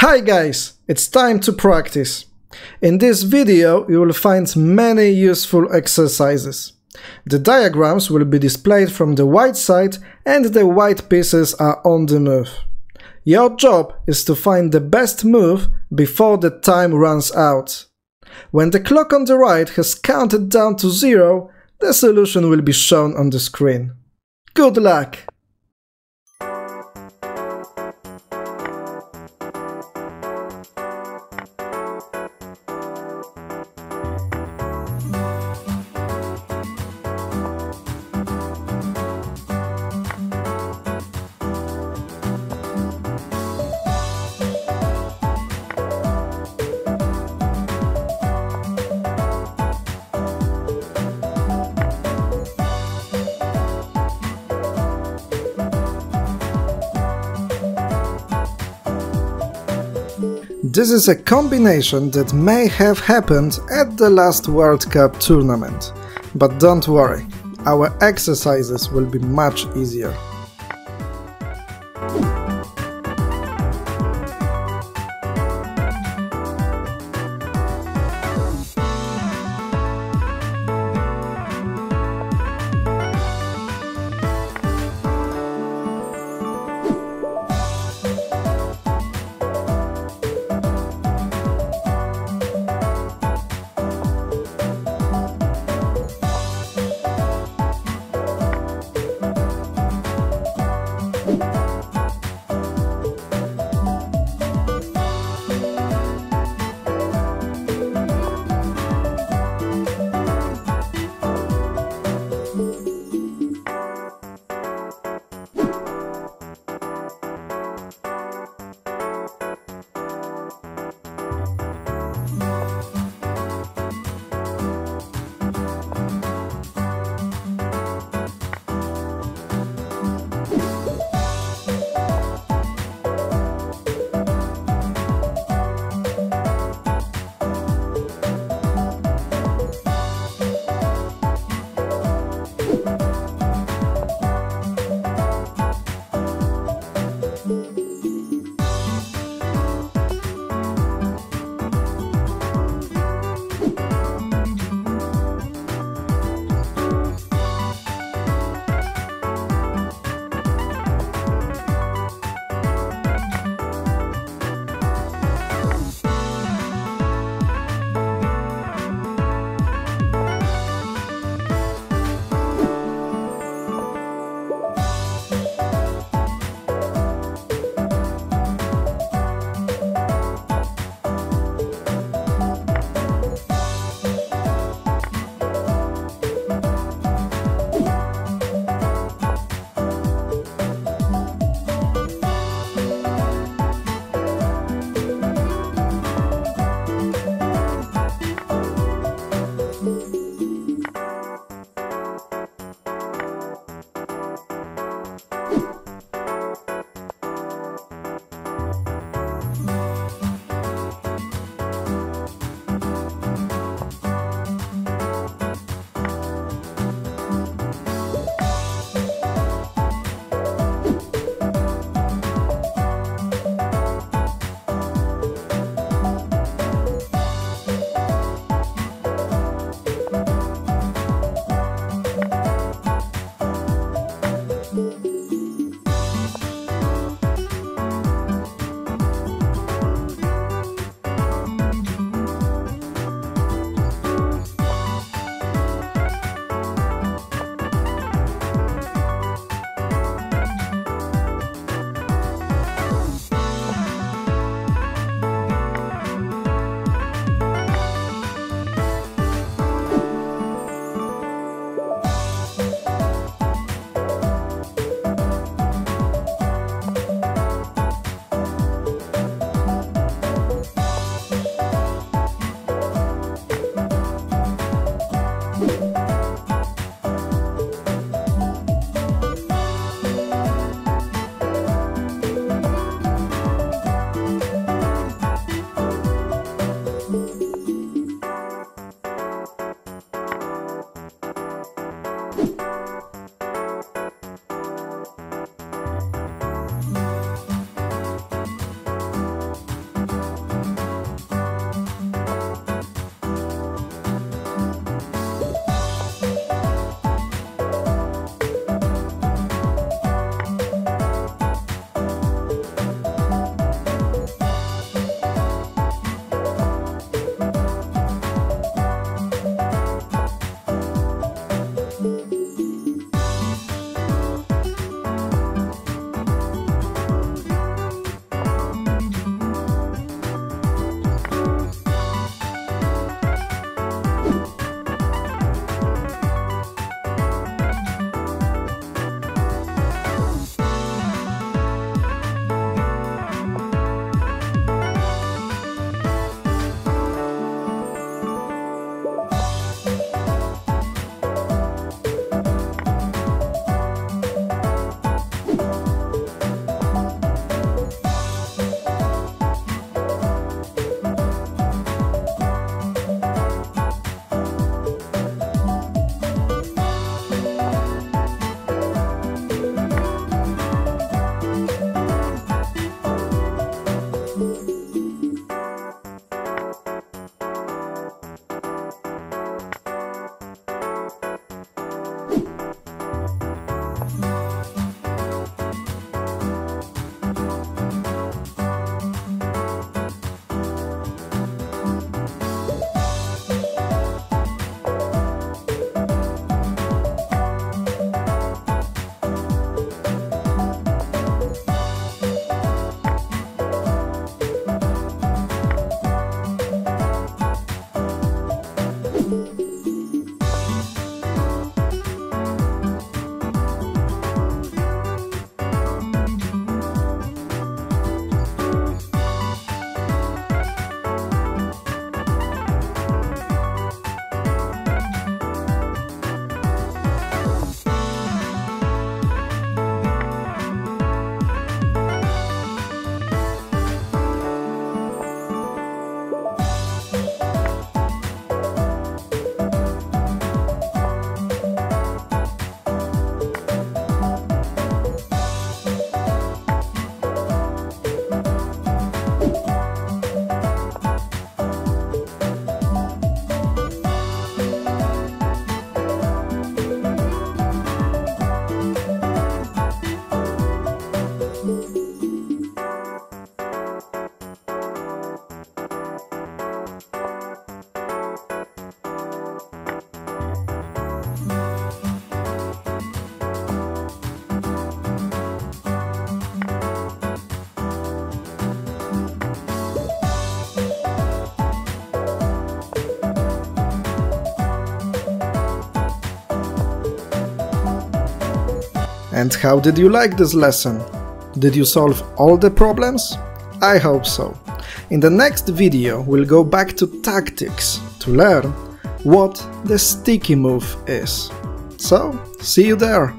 Hi guys, it's time to practice. In this video you will find many useful exercises. The diagrams will be displayed from the white side and the white pieces are on the move. Your job is to find the best move before the time runs out. When the clock on the right has counted down to 0, the solution will be shown on the screen. Good luck! This is a combination that may have happened at the last World Cup tournament. But don't worry, our exercises will be much easier. And how did you like this lesson? Did you solve all the problems? I hope so. In the next video we'll go back to tactics to learn what the sticky move is. So, see you there!